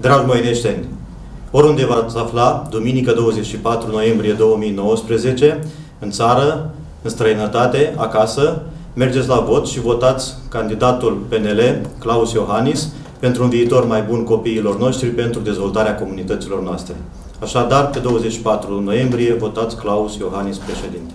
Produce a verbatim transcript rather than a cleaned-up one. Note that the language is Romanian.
Dragi moineșteni, oriunde v-ați afla, duminică douăzeci și patru noiembrie două mii nouăsprezece, în țară, în străinătate, acasă, mergeți la vot și votați candidatul P N L, Klaus Iohannis, pentru un viitor mai bun copiilor noștri, pentru dezvoltarea comunităților noastre. Așadar, pe douăzeci și patru noiembrie, votați Klaus Iohannis președinte.